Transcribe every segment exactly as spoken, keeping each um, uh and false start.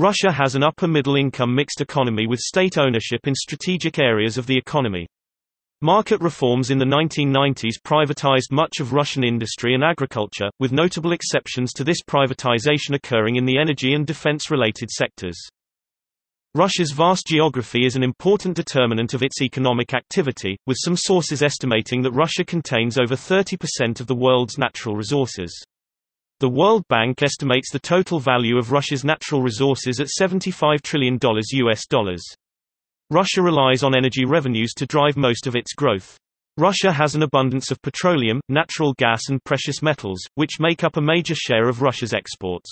Russia has an upper-middle-income mixed economy with state ownership in strategic areas of the economy. Market reforms in the nineteen nineties privatized much of Russian industry and agriculture, with notable exceptions to this privatization occurring in the energy and defense-related sectors. Russia's vast geography is an important determinant of its economic activity, with some sources estimating that Russia contains over thirty percent of the world's natural resources. The World Bank estimates the total value of Russia's natural resources at seventy-five trillion U S dollars. Russia relies on energy revenues to drive most of its growth. Russia has an abundance of petroleum, natural gas and precious metals, which make up a major share of Russia's exports.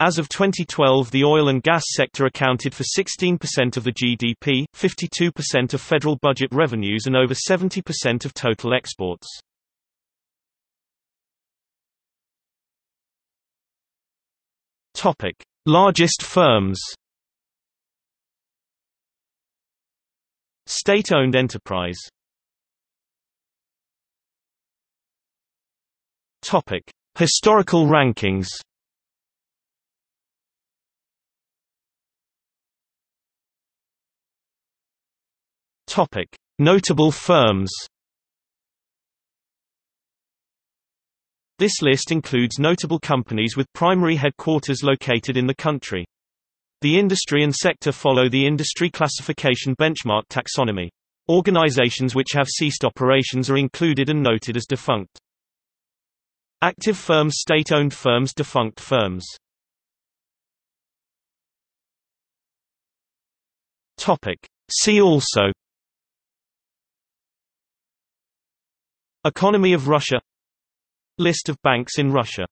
As of twenty twelve, the oil and gas sector accounted for sixteen percent of the G D P, fifty-two percent of federal budget revenues and over seventy percent of total exports. Topic: Largest firms. State-owned enterprise. Topic: Historical rankings. Topic: Notable firms. This list includes notable companies with primary headquarters located in the country. The industry and sector follow the industry classification benchmark taxonomy. Organizations which have ceased operations are included and noted as defunct. Active firms, state-owned firms, defunct firms. Topic: See also. Economy of Russia. List of banks in Russia.